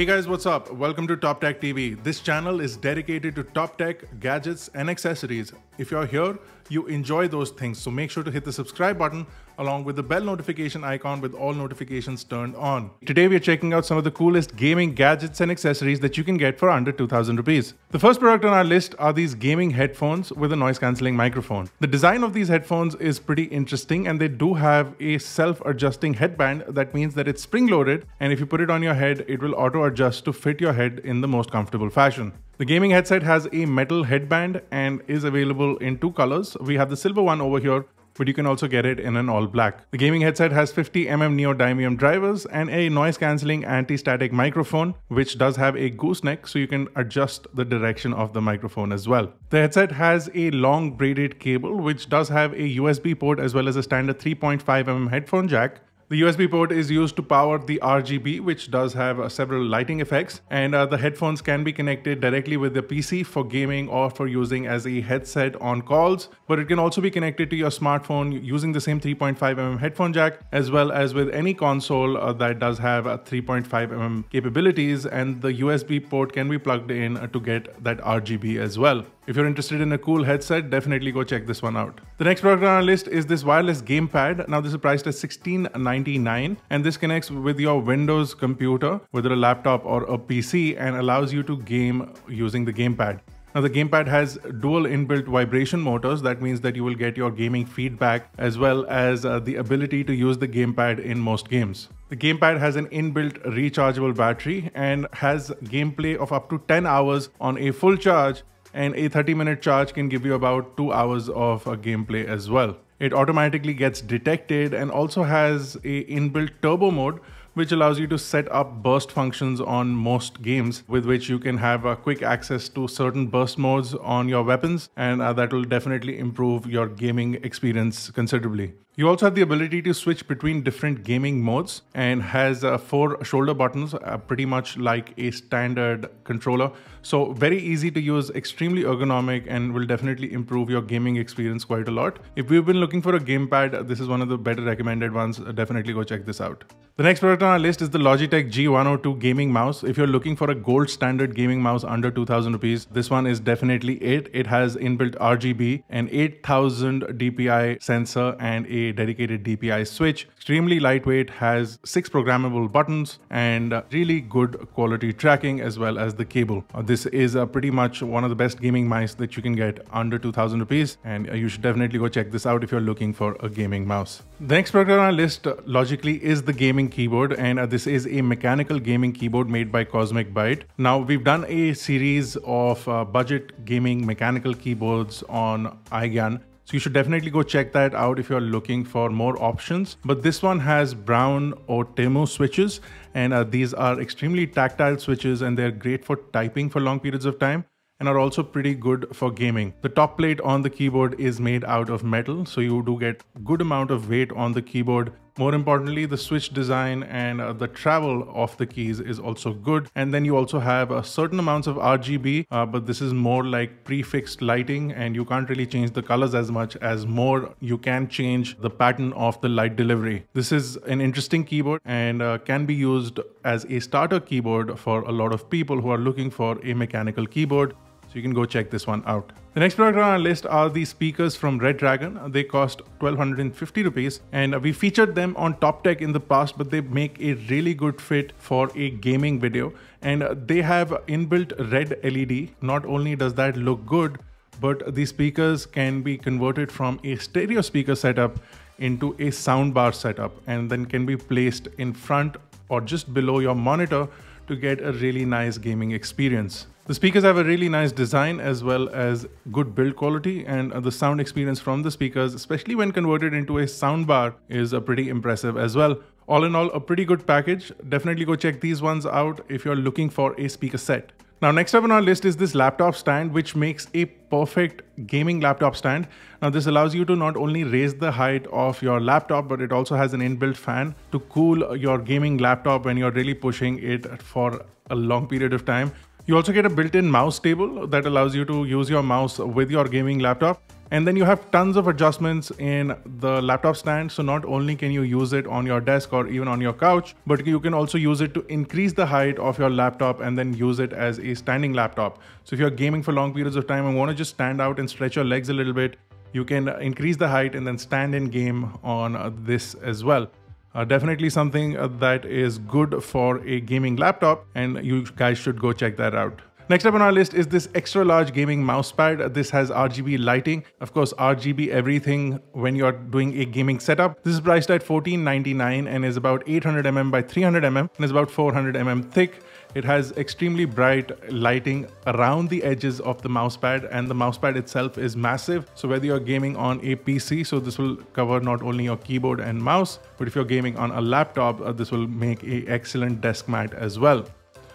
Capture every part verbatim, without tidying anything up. Hey guys, what's up? Welcome to Top Tech T V. This channel is dedicated to top tech, gadgets and accessories. If you're here, you enjoy those things, so make sure to hit the subscribe button along with the bell notification icon with all notifications turned on. Today we are checking out some of the coolest gaming gadgets and accessories that you can get for under two thousand rupees. The first product on our list are these gaming headphones with a noise cancelling microphone. The design of these headphones is pretty interesting and they do have a self-adjusting headband. That means that it's spring-loaded, and if you put it on your head, it will auto-adjust to fit your head in the most comfortable fashion. The gaming headset has a metal headband and is available in two colors. We have the silver one over here, but you can also get it in an all black. The gaming headset has fifty millimeter neodymium drivers and a noise cancelling anti-static microphone, which does have a gooseneck, so you can adjust the direction of the microphone as well. The headset has a long braided cable, which does have a U S B port as well as a standard three point five millimeter headphone jack. The U S B port is used to power the R G B, which does have uh, several lighting effects, and uh, the headphones can be connected directly with the P C for gaming or for using as a headset on calls, but it can also be connected to your smartphone using the same three point five millimeter headphone jack, as well as with any console uh, that does have uh, three point five millimeter capabilities, and the U S B port can be plugged in uh, to get that R G B as well. If you're interested in a cool headset, definitely go check this one out. The next product on our list is this wireless gamepad. Now this is priced at sixteen ninety-nine, and this connects with your Windows computer, whether a laptop or a P C, and allows you to game using the gamepad. Now the gamepad has dual inbuilt vibration motors. That means that you will get your gaming feedback as well as uh, the ability to use the gamepad in most games. The gamepad has an inbuilt rechargeable battery and has gameplay of up to ten hours on a full charge, and a thirty minute charge can give you about two hours of uh, gameplay as well. It automatically gets detected and also has a inbuilt turbo mode, which allows you to set up burst functions on most games, with which you can have a quick access to certain burst modes on your weapons, and uh, that will definitely improve your gaming experience considerably. You also have the ability to switch between different gaming modes, and has uh, four shoulder buttons, uh, pretty much like a standard controller. So very easy to use, extremely ergonomic, and will definitely improve your gaming experience quite a lot. If you've been looking for a gamepad, this is one of the better recommended ones. Definitely go check this out. The next product on our list is the Logitech G one oh two gaming mouse. If you're looking for a gold standard gaming mouse under two thousand rupees, this one is definitely it. It has inbuilt R G B, an eight thousand D P I sensor, and a dedicated D P I switch. Extremely lightweight, has six programmable buttons, and really good quality tracking as well as the cable. This is uh, pretty much one of the best gaming mice that you can get under two thousand rupees, and you should definitely go check this out if you're looking for a gaming mouse. The next product on our list, uh, logically, is the gaming keyboard, and uh, this is a mechanical gaming keyboard made by Cosmic Byte. Now we've done a series of uh, budget gaming mechanical keyboards on iGyan, so you should definitely go check that out if you're looking for more options. But this one has brown Otemu switches, and uh, these are extremely tactile switches, and they're great for typing for long periods of time, and are also pretty good for gaming. The top plate on the keyboard is made out of metal, so you do get good amount of weight on the keyboard. More importantly, the switch design and uh, the travel of the keys is also good. And then you also have uh, certain amounts of R G B, uh, but this is more like prefixed lighting, and you can't really change the colors as much as more you can change the pattern of the light delivery. This is an interesting keyboard, and uh, can be used as a starter keyboard for a lot of people who are looking for a mechanical keyboard. So you can go check this one out. The next product on our list are the speakers from Red Dragon. They cost twelve fifty rupees, and we featured them on Top Tech in the past, but they make a really good fit for a gaming video, and they have inbuilt red L E D. Not only does that look good, but these speakers can be converted from a stereo speaker setup into a soundbar setup, and then can be placed in front or just below your monitor to get a really nice gaming experience. The speakers have a really nice design as well as good build quality, and the sound experience from the speakers, especially when converted into a soundbar, is pretty impressive as well. All in all, a pretty good package. Definitely go check these ones out if you're looking for a speaker set. Now next up on our list is this laptop stand, which makes a perfect gaming laptop stand. Now this allows you to not only raise the height of your laptop, but it also has an inbuilt fan to cool your gaming laptop when you're really pushing it for a long period of time. You also get a built-in mouse table that allows you to use your mouse with your gaming laptop, And then you have tons of adjustments in the laptop stand. So not only can you use it on your desk or even on your couch, but you can also use it to increase the height of your laptop and then use it as a standing laptop. So if you're gaming for long periods of time and want to just stand out and stretch your legs a little bit, you can increase the height and then stand in game on this as well. Uh, definitely something that is good for a gaming laptop, and you guys should go check that out. Next up on our list is this extra large gaming mouse pad. This has R G B lighting, of course R G B everything when you're doing a gaming setup. This is priced at fourteen ninety-nine and is about eight hundred millimeters by three hundred millimeters and is about four hundred millimeters thick. It has extremely bright lighting around the edges of the mouse pad, and the mouse pad itself is massive. So whether you're gaming on a P C, so this will cover not only your keyboard and mouse, but if you're gaming on a laptop, this will make an excellent desk mat as well.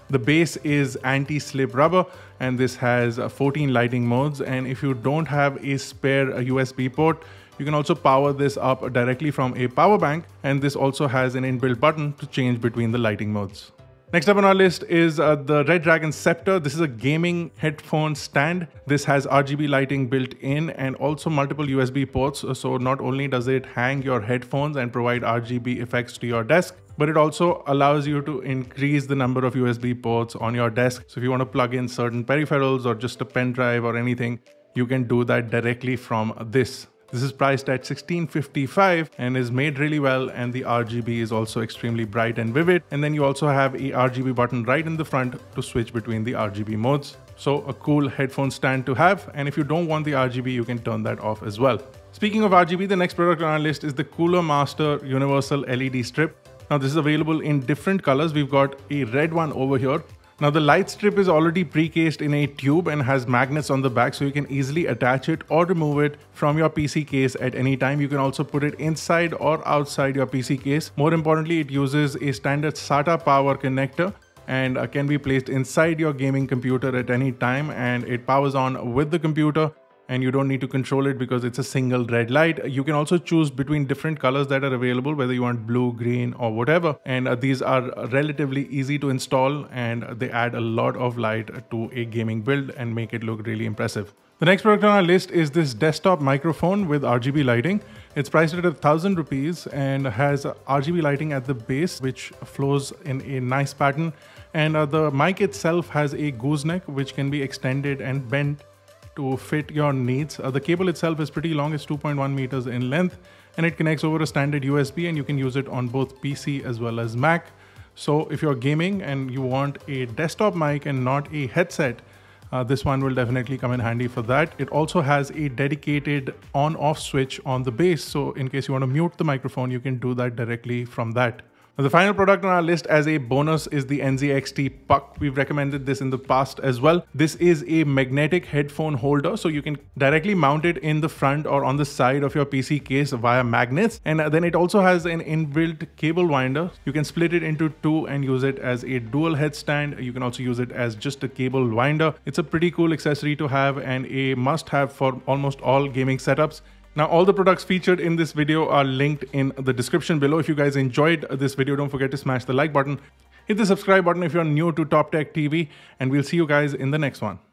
The base is anti-slip rubber, and this has fourteen lighting modes, and if you don't have a spare U S B port, you can also power this up directly from a power bank, and this also has an inbuilt button to change between the lighting modes. Next up on our list is uh, the Redragon Scepter. This is a gaming headphone stand. This has R G B lighting built in and also multiple U S B ports. So not only does it hang your headphones and provide R G B effects to your desk, but it also allows you to increase the number of U S B ports on your desk. So if you want to plug in certain peripherals or just a pen drive or anything, you can do that directly from this. This is priced at sixteen fifty-five and is made really well, and the R G B is also extremely bright and vivid. And then you also have a R G B button right in the front to switch between the R G B modes. So a cool headphone stand to have, and if you don't want the R G B, you can turn that off as well. Speaking of R G B, the next product on our list is the Cooler Master Universal L E D Strip. Now this is available in different colors. We've got a red one over here. Now the light strip is already pre-cased in a tube and has magnets on the back, so you can easily attach it or remove it from your P C case at any time. You can also put it inside or outside your P C case. More importantly, it uses a standard SATA power connector and can be placed inside your gaming computer at any time, and it powers on with the computer, and you don't need to control it because it's a single red light. You can also choose between different colors that are available, whether you want blue, green or whatever. And uh, these are relatively easy to install, and they add a lot of light to a gaming build and make it look really impressive. The next product on our list is this desktop microphone with R G B lighting. It's priced at a thousand rupees and has R G B lighting at the base, which flows in a nice pattern. And uh, the mic itself has a gooseneck, which can be extended and bent to fit your needs. Uh, the cable itself is pretty long, it's two point one meters in length, and it connects over a standard U S B, and you can use it on both P C as well as Mac. So if you're gaming and you want a desktop mic and not a headset, uh, this one will definitely come in handy for that. It also has a dedicated on-off switch on the base, so in case you want to mute the microphone, you can do that directly from that. The final product on our list as a bonus is the N Z X T Puck. We've recommended this in the past as well. This is a magnetic headphone holder, so you can directly mount it in the front or on the side of your P C case via magnets. And then it also has an inbuilt cable winder. You can split it into two and use it as a dual headstand. You can also use it as just a cable winder. It's a pretty cool accessory to have and a must-have for almost all gaming setups. Now, all the products featured in this video are linked in the description below. If you guys enjoyed this video, don't forget to smash the like button. Hit the subscribe button if you're new to Top Tech T V, and we'll see you guys in the next one.